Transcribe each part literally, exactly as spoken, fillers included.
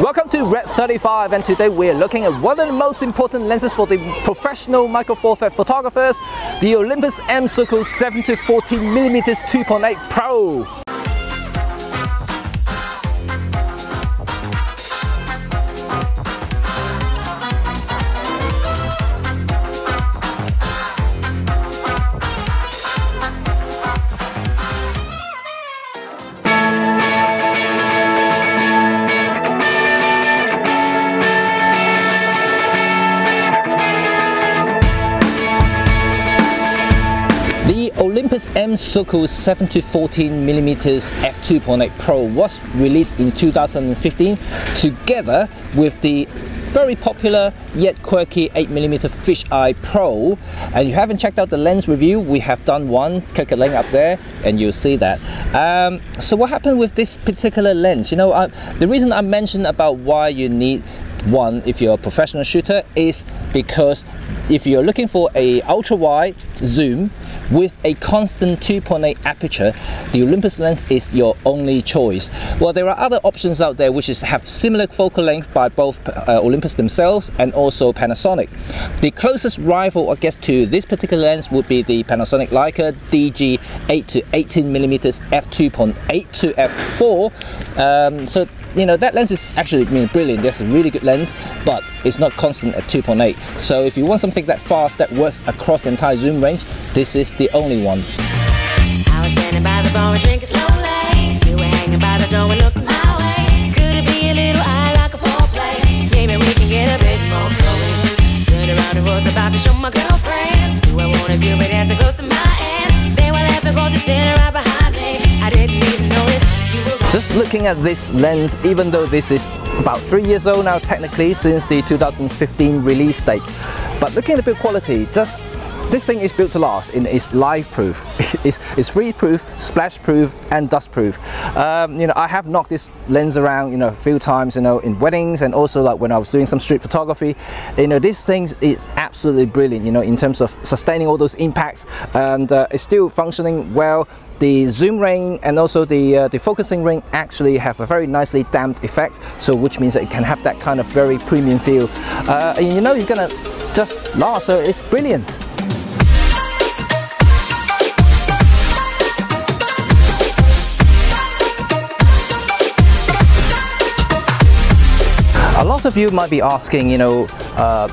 Welcome to RED thirty-five, and today we're looking at one of the most important lenses for the professional Micro Four Thirds photographers, the Olympus M.Zuiko seven to fourteen millimeter f two point eight Pro. Olympus M.Zuiko seven to fourteen millimeter f two point eight Pro was released in two thousand fifteen together with the very popular yet quirky eight millimeter fisheye Pro. And if you haven't checked out the lens review, we have done one. Click the link up there and you'll see that. Um, so what happened with this particular lens? You know, I, the reason I mentioned about why you need one if you're a professional shooter is because if you're looking for a ultra wide zoom with a constant two point eight aperture, the Olympus lens is your only choice. Well, there are other options out there which is have similar focal length by both uh, Olympus themselves and also Panasonic. The closest rival, I guess, to this particular lens would be the Panasonic Leica D G eight to eighteen millimeter f two point eight to f four. Um, so you know, that lens is actually I mean, brilliant. That's a really good lens, but it's not constant at two point eight. So if you want something that fast that works across the entire zoom range, this is the only one. I was standing by the bar and drinking slowly. You were hanging by the door and looking my way. Could it be a little eye like a foreplay? Maybe we can get a bit more going. Turned around and was about to show my girlfriend who I wanted to, but that's close to my end. They were laughing 'cause you're standing right behind me. I didn't even notice. Just looking at this lens, even though this is about three years old now technically since the two thousand fifteen release date, but looking at the build quality, just this thing is built to last. And it's life proof, it's, it's freeze proof, splash proof and dust proof. Um, you know, I have knocked this lens around, you know, a few times, you know, in weddings and also like when I was doing some street photography. You know, this thing is absolutely brilliant, you know, in terms of sustaining all those impacts, and uh, it's still functioning well. The zoom ring and also the, uh, the focusing ring actually have a very nicely damped effect, so which means that it can have that kind of very premium feel. Uh, and you know, you're gonna just last, so it's brilliant. A lot of you might be asking, you know, uh,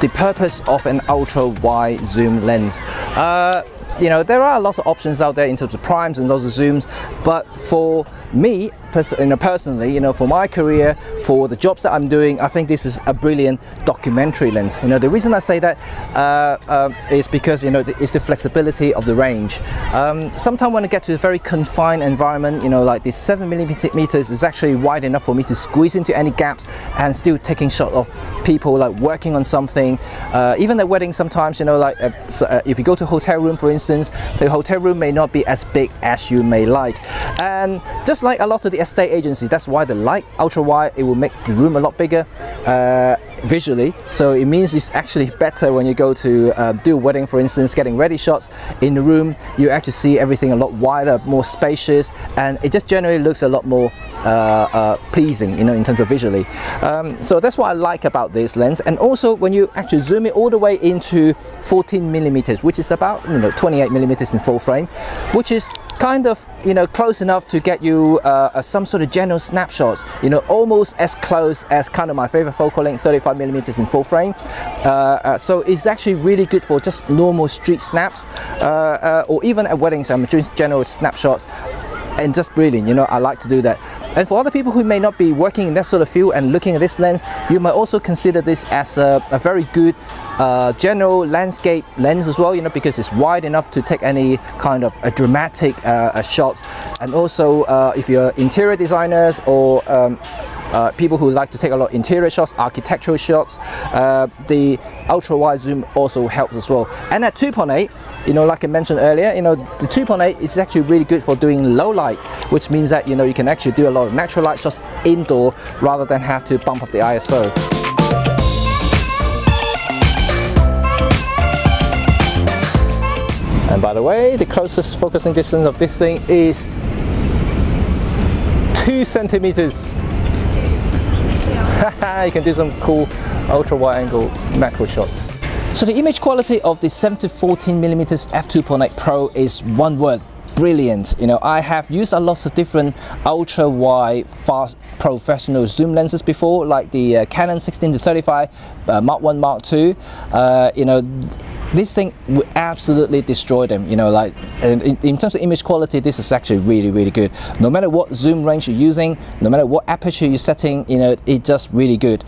the purpose of an ultra-wide zoom lens. Uh, You know, there are lots of options out there in terms of primes and lots of zooms, but for me, pers you know, personally, you know, for my career, for the jobs that I'm doing, I think this is a brilliant documentary lens. You know, the reason I say that uh, um, is because, you know, it's the flexibility of the range. Um, Sometimes when I get to a very confined environment, you know, like this seven millimeters is actually wide enough for me to squeeze into any gaps and still taking shot of people like working on something. Uh, even at weddings, sometimes, you know, like uh, if you go to a hotel room, for instance. The hotel room may not be as big as you may like, and just like a lot of the estate agencies, that's why the light ultra wide, it will make the room a lot bigger uh, visually. So it means it's actually better when you go to uh, do a wedding, for instance, getting ready shots in the room. You actually see everything a lot wider, more spacious, and it just generally looks a lot more uh, uh, pleasing, you know, in terms of visually. Um, so that's what I like about this lens. And also when you actually zoom it all the way into fourteen millimeters, which is about, you know, twenty-eight millimeters in full frame, which is kind of, you know, close enough to get you uh, some sort of general snapshots, you know, almost as close as kind of my favorite focal length, thirty-five millimeters in full frame. Uh, uh, so it's actually really good for just normal street snaps, uh, uh, or even at weddings, I'm doing general snapshots. And just brilliant, you know, I like to do that. And for other people who may not be working in that sort of field and looking at this lens, you might also consider this as a, a very good uh, general landscape lens as well, you know, because it's wide enough to take any kind of a dramatic uh, a shots. And also uh, if you're interior designers or um, Uh, people who like to take a lot of interior shots, architectural shots, uh, the ultra wide zoom also helps as well. And at two point eight, you know, like I mentioned earlier, you know, the two point eight is actually really good for doing low light, which means that, you know, you can actually do a lot of natural light shots indoor rather than have to bump up the I S O. And by the way, the closest focusing distance of this thing is two centimeters. you can do some cool ultra wide angle macro shots. So the image quality of the seven to fourteen millimeter f two point eight Pro is one word: brilliant. You know, I have used a lot of different ultra wide fast professional zoom lenses before, like the uh, Canon sixteen to thirty-five, uh, Mark one, Mark two. Uh, you know, this thing would absolutely destroy them, you know, like in, in terms of image quality. This is actually really, really good. No matter what zoom range you're using, no matter what aperture you're setting, you know, it's just really good.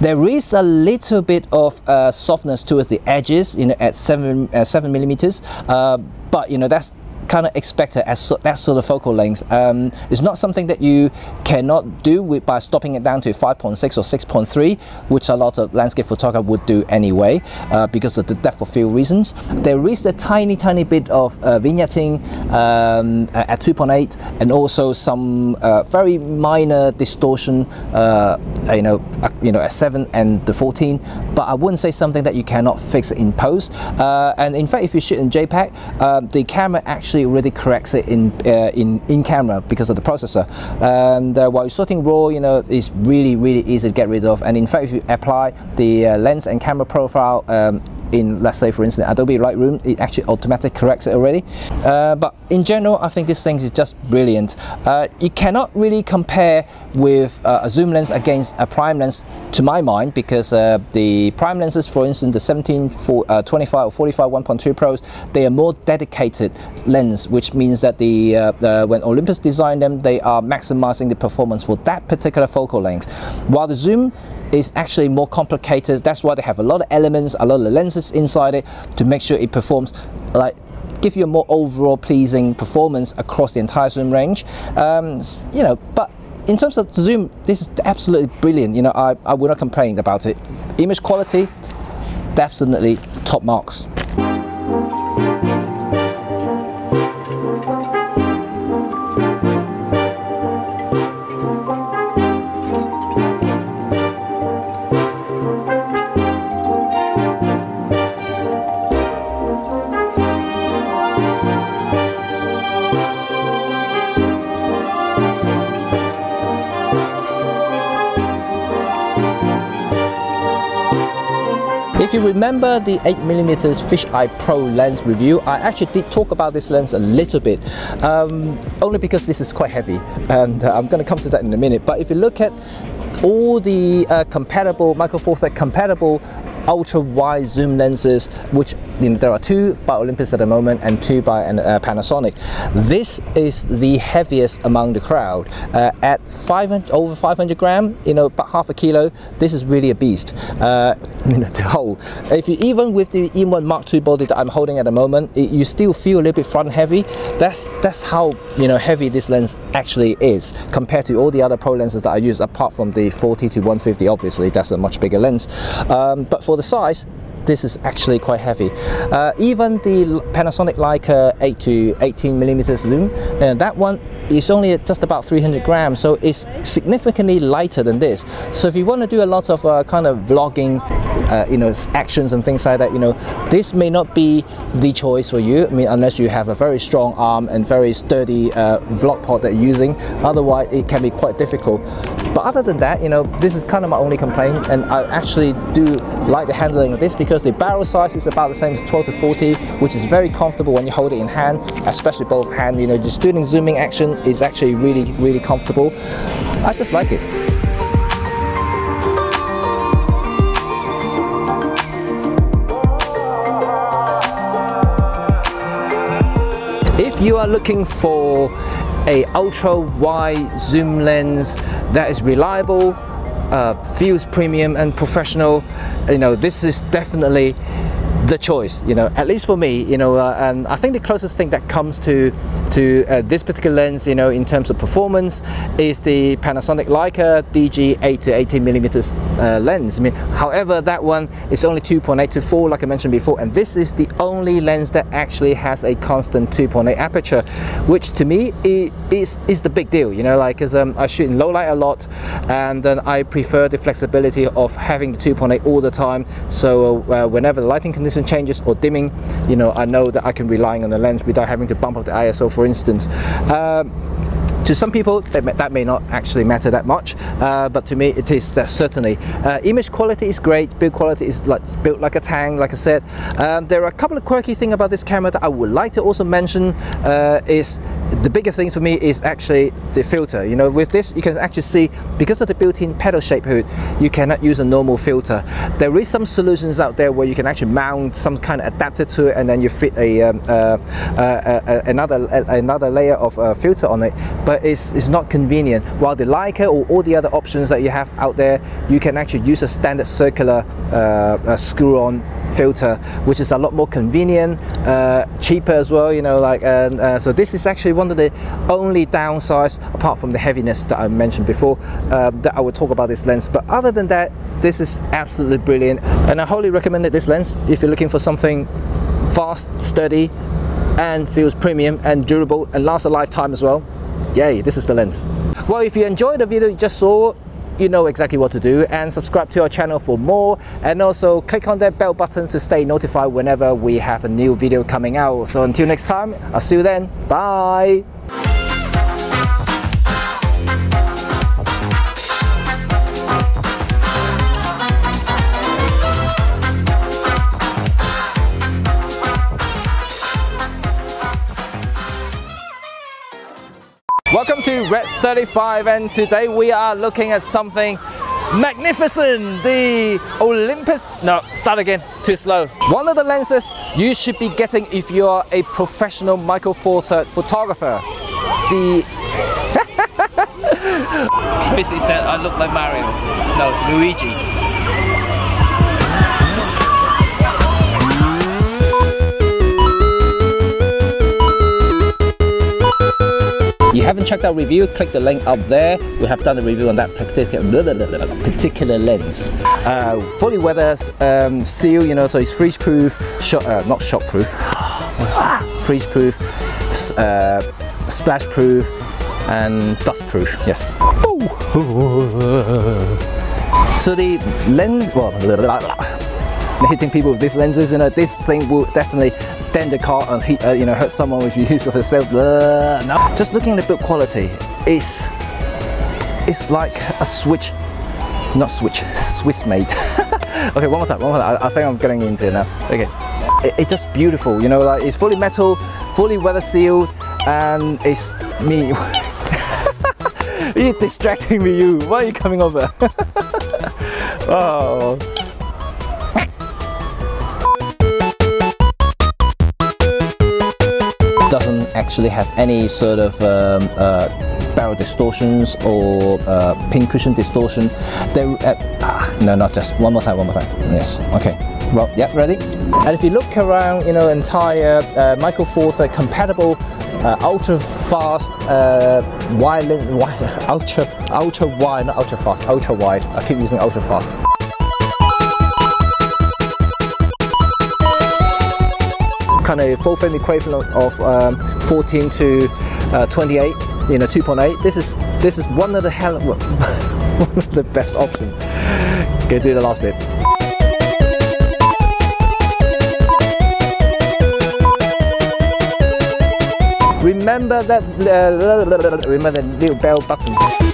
There is a little bit of uh, softness towards the edges, you know, at seven uh, seven millimeters, uh, but you know, that's kind of expected as so, that sort of focal length. Um, it's not something that you cannot do with, by stopping it down to five point six or six point three, which a lot of landscape photographers would do anyway, uh, because of the depth of field reasons. There is a tiny, tiny bit of uh, vignetting um, at two point eight, and also some uh, very minor distortion, uh, you know, uh, you know, at seven and the fourteen. But I wouldn't say something that you cannot fix in post. Uh, and in fact, if you shoot in JPEG, uh, the camera actually already corrects it in uh, in in camera because of the processor. And uh, while you're sorting raw, you know, it's really, really easy to get rid of. And in fact, if you apply the uh, lens and camera profile um, in, let's say, for instance, Adobe Lightroom, it actually automatically corrects it already. Uh, but in general, I think this thing is just brilliant. Uh, you cannot really compare with uh, a zoom lens against a prime lens, to my mind, because uh, the prime lenses, for instance, the seventeen, twenty-five or forty-five one point two Pros, they are more dedicated lens, which means that the uh, uh, when Olympus designed them, they are maximizing the performance for that particular focal length. While the zoom is actually more complicated, that's why they have a lot of elements, a lot of lenses inside it, to make sure it performs, like, give you a more overall pleasing performance across the entire zoom range. Um, you know, but in terms of zoom, this is absolutely brilliant. You know, I, I will not complain about it. Image quality, definitely top marks. If you remember the eight millimeter fisheye Pro lens review, I actually did talk about this lens a little bit, um, only because this is quite heavy, and uh, I'm going to come to that in a minute. But if you look at all the uh, compatible Micro Four Thirds compatible ultra wide zoom lenses, which, you know, there are two by Olympus at the moment and two by uh, Panasonic, this is the heaviest among the crowd. Uh, at five hundred over five hundred gram, you know, about half a kilo, this is really a beast, uh, you know, to hold. If you, even with the E M one Mark two body that I'm holding at the moment, it, you still feel a little bit front heavy. That's that's how, you know, heavy this lens actually is compared to all the other Pro lenses that I use, apart from the forty to one fifty. Obviously, that's a much bigger lens, um, but for the size, this is actually quite heavy. Uh, even the Panasonic Leica eight to eighteen millimeter zoom, and that one is only at just about three hundred grams, so it's significantly lighter than this. So if you want to do a lot of uh, kind of vlogging, uh, you know, actions and things like that, you know, this may not be the choice for you. I mean, unless you have a very strong arm and very sturdy uh, vlog pod that you're using, otherwise it can be quite difficult. But other than that, you know, this is kind of my only complaint, and I actually do like the handling of this, because the barrel size is about the same as twelve to forty, which is very comfortable when you hold it in hand, especially both hands. You know, just doing zooming action is actually really, really comfortable. I just like it. If you are looking for a ultra wide zoom lens that is reliable, Uh, feels premium and professional, you know, this is definitely the choice, you know, at least for me, you know. Uh, and I think the closest thing that comes to to uh, this particular lens, you know, in terms of performance, is the Panasonic Leica D G eight to eighteen millimeter uh, lens. I mean, however, that one is only two point eight to four, like I mentioned before, and this is the only lens that actually has a constant two point eight aperture, which to me is is, is the big deal, you know, like, because um, I shoot in low light a lot, and then I prefer the flexibility of having the two point eight all the time. So uh, whenever the lighting conditions changes or dimming, you know, I know that I can rely on the lens without having to bump up the I S O, for instance. Um, To some people that may, that may not actually matter that much, uh, but to me it is that certainly. Uh, image quality is great, build quality is like, built like a tank, like I said. Um, there are a couple of quirky things about this camera that I would like to also mention. Uh, is the biggest thing for me is actually the filter. You know, with this you can actually see, because of the built-in paddle shape hood, you cannot use a normal filter. There is some solutions out there where you can actually mount some kind of adapter to it, and then you fit a um, uh, uh, uh, another uh, another layer of uh, filter on it, but it's, it's not convenient. While the Leica or all the other options that you have out there, you can actually use a standard circular uh, uh, screw-on filter, which is a lot more convenient, uh, cheaper as well, you know, like, and uh, so this is actually one of the only downsides, apart from the heaviness that I mentioned before, uh, that I will talk about this lens. But other than that, this is absolutely brilliant, and I wholly recommend this lens if you're looking for something fast, sturdy, and feels premium and durable and lasts a lifetime as well. Yay, this is the lens. Well, if you enjoyed the video you just saw, you know exactly what to do, and subscribe to our channel for more, and also click on that bell button to stay notified whenever we have a new video coming out. So until next time, I'll see you then. Bye. Welcome to red thirty-five, and today we are looking at something magnificent, the Olympus, no, start again, too slow. One of the lenses you should be getting if you are a professional Micro Four Thirds photographer. The... Tracy said I look like Mario, no, Luigi. If you haven't checked our review, click the link up there. We have done a review on that particular particular lens. Uh, fully weather um, seal, you know, so it's freeze proof, shot, uh, not shock proof, ah, freeze proof, uh, splash proof, and dust proof. Yes. So the lens, well, hitting people with these lenses, you know, this thing will definitely dent the car and hit, uh, you know, hurt someone if you use of itself. No. Just looking at the build quality, it's it's like a switch, not switch, Swiss made. Okay, one more time, one more time. I, I think I'm getting into it now. Okay, it, it's just beautiful, you know, like it's fully metal, fully weather sealed, and it's me. You're distracting me, you. Why are you coming over? Oh. Doesn't actually have any sort of um, uh, barrel distortions or uh, pincushion distortion. They, uh, ah, no, not just one more time, one more time. Yes, okay. Well, yeah, ready? And if you look around, you know, entire uh, Micro Four Thirds compatible uh, ultra fast uh, wide, wide, ultra, ultra wide, not ultra fast, ultra wide. I keep using ultra fast. Kind of full frame equivalent of um, fourteen to twenty-eight, you know, two point eight. This is this is one of the hell one of the best options. Okay, do the last bit. Remember that uh, remember the little bell button.